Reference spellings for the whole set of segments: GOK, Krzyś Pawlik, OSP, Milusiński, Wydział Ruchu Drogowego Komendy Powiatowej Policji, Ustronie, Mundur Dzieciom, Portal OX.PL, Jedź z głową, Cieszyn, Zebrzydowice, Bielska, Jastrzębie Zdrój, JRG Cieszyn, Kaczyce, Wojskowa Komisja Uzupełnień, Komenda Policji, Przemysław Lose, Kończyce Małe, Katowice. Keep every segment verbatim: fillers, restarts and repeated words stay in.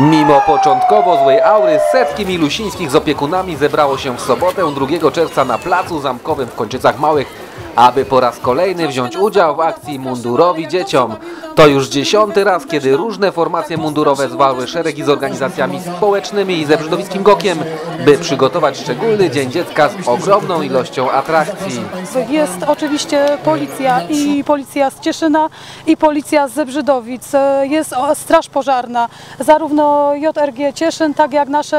Mimo początkowo złej aury setki milusińskich z opiekunami zebrało się w sobotę drugiego czerwca na placu zamkowym w Kończycach Małych, aby po raz kolejny wziąć udział w akcji Mundurowi Dzieciom. To już dziesiąty raz, kiedy różne formacje mundurowe zwały szeregi z organizacjami społecznymi i zebrzydowickim gokiem, by przygotować szczególny Dzień Dziecka z ogromną ilością atrakcji. Jest oczywiście policja i policja z Cieszyna i policja z Zebrzydowic, jest straż pożarna, zarówno J R G Cieszyn, tak jak nasze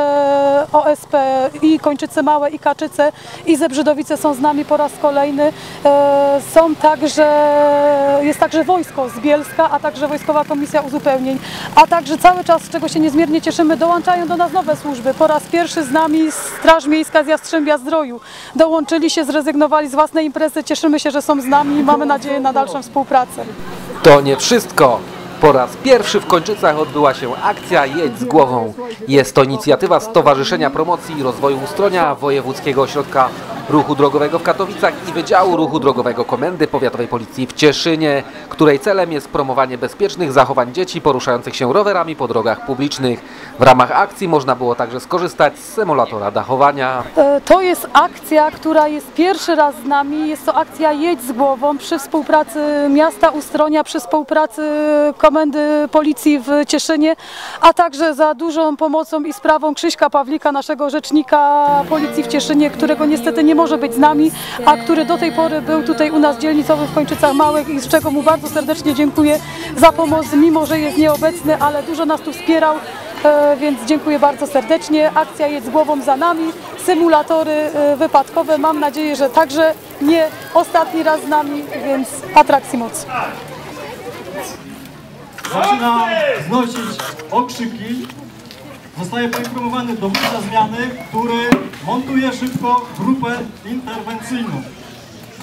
O S P i Kończyce Małe i Kaczyce i Zebrzydowice są z nami po raz kolejny. Są także, jest także wojsko z Bielska, a także Wojskowa Komisja Uzupełnień, a także cały czas, z czego się niezmiernie cieszymy, dołączają do nas nowe służby. Po raz pierwszy z nami Straż Miejska z Jastrzębia Zdroju. Dołączyli się, zrezygnowali z własnej imprezy, cieszymy się, że są z nami i mamy nadzieję na dalszą współpracę. To nie wszystko. Po raz pierwszy w Kończycach odbyła się akcja Jedź z głową. Jest to inicjatywa Stowarzyszenia Promocji i Rozwoju Ustronia, Wojewódzkiego Ośrodka Ruchu Drogowego w Katowicach i Wydziału Ruchu Drogowego Komendy Powiatowej Policji w Cieszynie, której celem jest promowanie bezpiecznych zachowań dzieci poruszających się rowerami po drogach publicznych. W ramach akcji można było także skorzystać z symulatora dachowania. To jest akcja, która jest pierwszy raz z nami. Jest to akcja Jedź z głową przy współpracy miasta Ustronia, przy współpracy Komendy Policji w Cieszynie, a także za dużą pomocą i sprawą Krzyśka Pawlika, naszego rzecznika Policji w Cieszynie, którego niestety nie może być z nami, a który do tej pory był tutaj u nas dzielnicowy w Kończycach Małych i z czego mu bardzo serdecznie dziękuję za pomoc, mimo że jest nieobecny, ale dużo nas tu wspierał, więc dziękuję bardzo serdecznie. Akcja Jedź z głową za nami, symulatory wypadkowe, mam nadzieję, że także nie ostatni raz z nami, więc atrakcji moc. Zaczynam znosić okrzyki. Zostaje poinformowany dowódca zmiany, który montuje szybko grupę interwencyjną.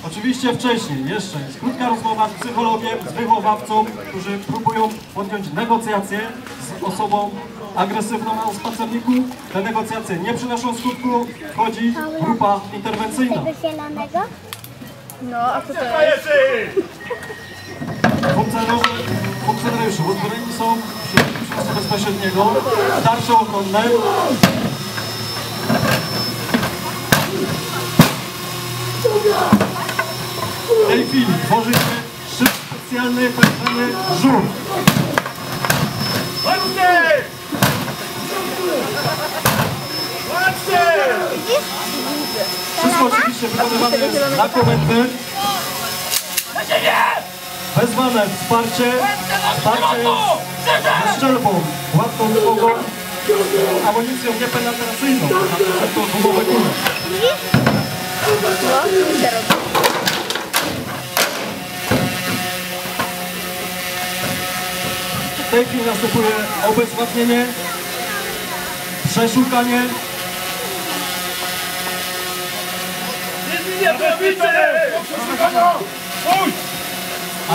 Oczywiście wcześniej jeszcze jest krótka rozmowa z psychologiem, z wychowawcą, którzy próbują podjąć negocjacje z osobą agresywną na spacerniku. Te negocjacje nie przynoszą skutku, wchodzi grupa interwencyjna. No, a co to jest? Funkcjonariusze uzbrojeni są w środku bezpośredniego, tarcze ochronne. W tej chwili tworzy się szyb specjalny, tak zwany żur. Wszystko oczywiście wykonywane jest na komendy. Wezwane wsparcie, wsparcie jest strzelbą, łatwą drogą, amunicją niepenetracyjną, na to gumowe kule. W tej chwili następuje obezwładnienie, przeszukanie.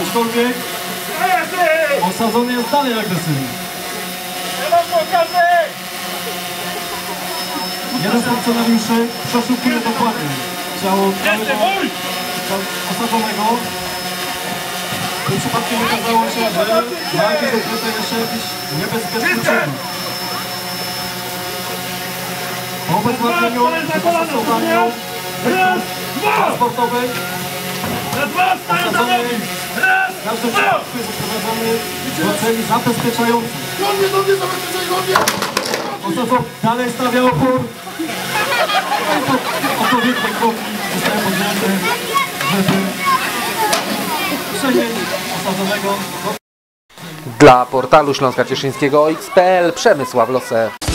Aczkolwiek osadzony jest dalej agresywny. Jeden z funkcjonariuszy przeszukuje dokładnie ciało osadzonego. W tym przypadku okazało się, że ma jakieś ukryte jeszcze jakiś niebezpieczny czyn. Po obezwładnieniu i zastosowaniu transportowej osadzony każdy przypadku jest prowadzony do celi zabezpieczających. Osadzony dalej stawia opór. Odpowiednie kroki zostają podjęte, żeby przenieść osadzonego. Dla portalu śląska cieszyńskiego o x kropka p l Przemysław Lose.